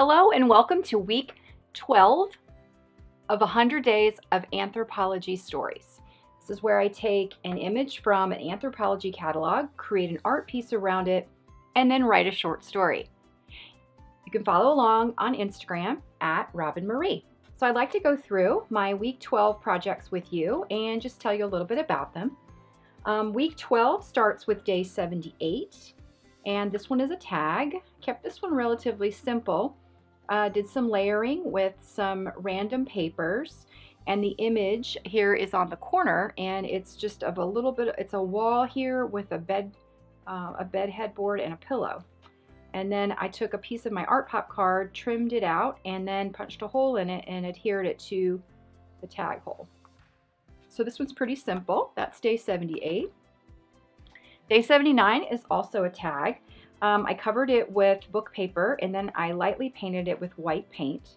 Hello and welcome to week 12 of 100 Days of Anthropologie Stories. This is where I take an image from an Anthropologie catalog, create an art piece around it, and then write a short story. You can follow along on Instagram at Roben-Marie. So I'd like to go through my week 12 projects with you and just tell you a little bit about them. Week 12 starts with day 78, and this one is a tag. Kept this one relatively simple. Did some layering with some random papers, and the image here is on the corner, and it's just of a little bit, it's a wall here with a bed headboard and a pillow. And then I took a piece of my ArtPop card, trimmed it out, and then punched a hole in it and adhered it to the tag hole. So this one's pretty simple. That's day 78. Day 79 is also a tag. I covered it with book paper, and then I lightly painted it with white paint.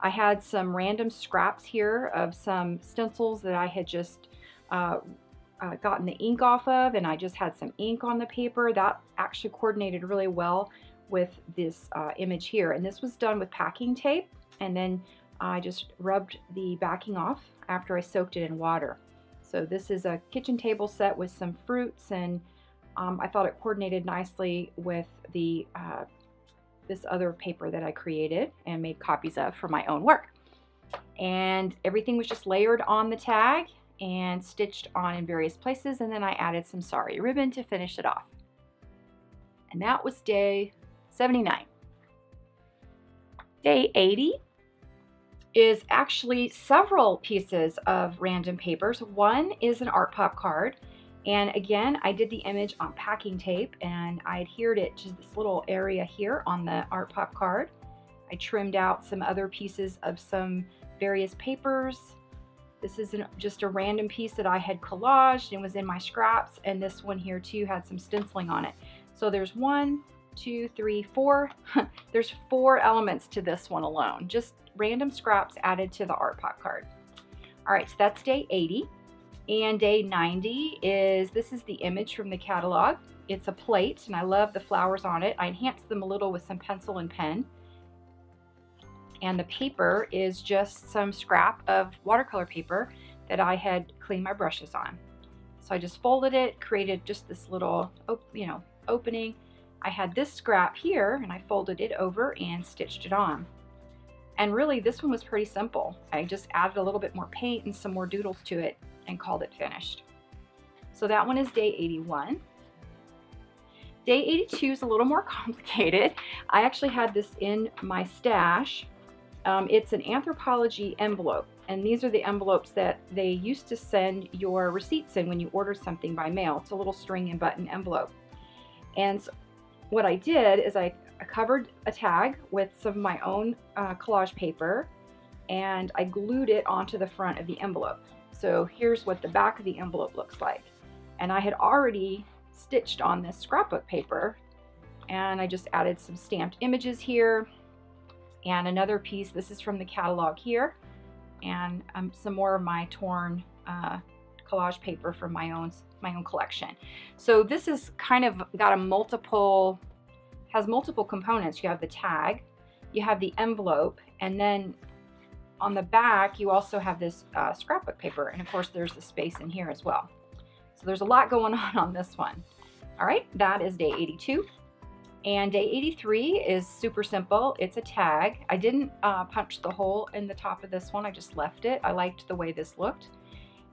I had some random scraps here of some stencils that I had just gotten the ink off of, and I just had some ink on the paper. That actually coordinated really well with this image here. And this was done with packing tape, and then I just rubbed the backing off after I soaked it in water. So this is a kitchen table set with some fruits, and I thought it coordinated nicely with the this other paper that I created and made copies of for my own work. And everything was just layered on the tag and stitched on in various places, and then I added some sari ribbon to finish it off. And that was day 79. Day 80 is actually several pieces of random papers. One is an ArtPop card. And again, I did the image on packing tape, and I adhered it to this little area here on the ArtPop card. I trimmed out some other pieces of some various papers. This is just a random piece that I had collaged and was in my scraps. And this one here too had some stenciling on it. So there's 1, 2, 3, 4. There's 4 elements to this one alone. Just random scraps added to the ArtPop card. All right, so that's day 80. And day 90 is, this is the image from the catalog. It's a plate, and I love the flowers on it. I enhanced them a little with some pencil and pen. And the paper is just some scrap of watercolor paper that I had cleaned my brushes on. So I just folded it, created just this little, you know, opening. I had this scrap here, and I folded it over and stitched it on. And really, this one was pretty simple. I just added a little bit more paint and some more doodles to it and called it finished. So that one is day 81. Day 82 is a little more complicated. I actually had this in my stash. It's an Anthropologie envelope, and these are the envelopes that they used to send your receipts in when you ordered something by mail. It's a little string and button envelope. And so what I did is I covered a tag with some of my own collage paper, and I glued it onto the front of the envelope. So here's what the back of the envelope looks like. And I had already stitched on this scrapbook paper, and I just added some stamped images here and another piece. This is from the catalog here, and some more of my torn collage paper from my own collection. So this is kind of got a multiple, has multiple components. You have the tag, you have the envelope, and then on the back, you also have this scrapbook paper, and of course there's the space in here as well. So there's a lot going on this one. All right, that is day 82. And day 83 is super simple. It's a tag. I didn't punch the hole in the top of this one. I just left it. I liked the way this looked.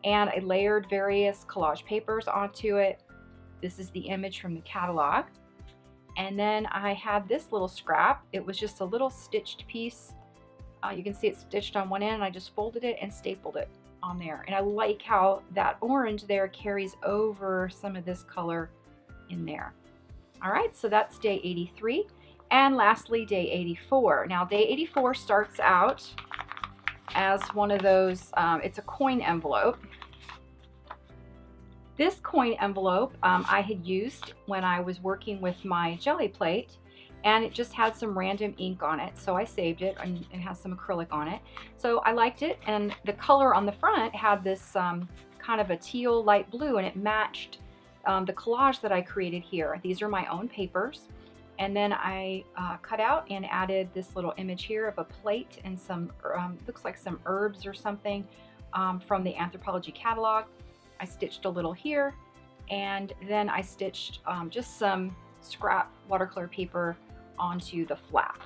And I layered various collage papers onto it. This is the image from the catalog. And then I had this little scrap. It was just a little stitched piece. You can see it's stitched on one end, and I just folded it and stapled it on there. And I like how that orange there carries over some of this color in there. All right, so that's day 83. And lastly, day 84. Now, day 84 starts out as one of those, it's a coin envelope. This coin envelope I had used when I was working with my jelly plate, and it just had some random ink on it, so I saved it, and it has some acrylic on it. So I liked it, and the color on the front had this kind of a teal light blue, and it matched the collage that I created here. These are my own papers, And then I cut out and added this little image here of a plate and some, looks like some herbs or something from the Anthropologie catalog. I stitched a little here, and then I stitched just some scrap watercolor paper onto the flap.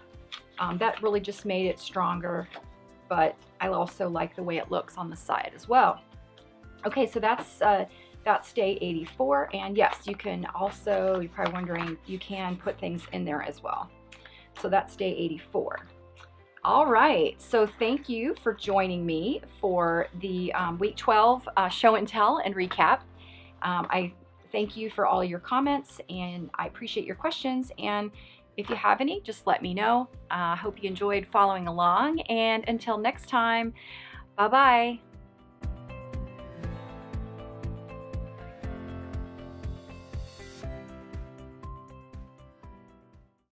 That really just made it stronger, but I also like the way it looks on the side as well. Okay, so that's day 84, and yes, you can also, you're probably wondering, you can put things in there as well. So that's day 84. All right, so thank you for joining me for the week 12 show and tell and recap. I thank you for all your comments, and I appreciate your questions, and if you have any, just let me know. I hope you enjoyed following along, and until next time, bye-bye.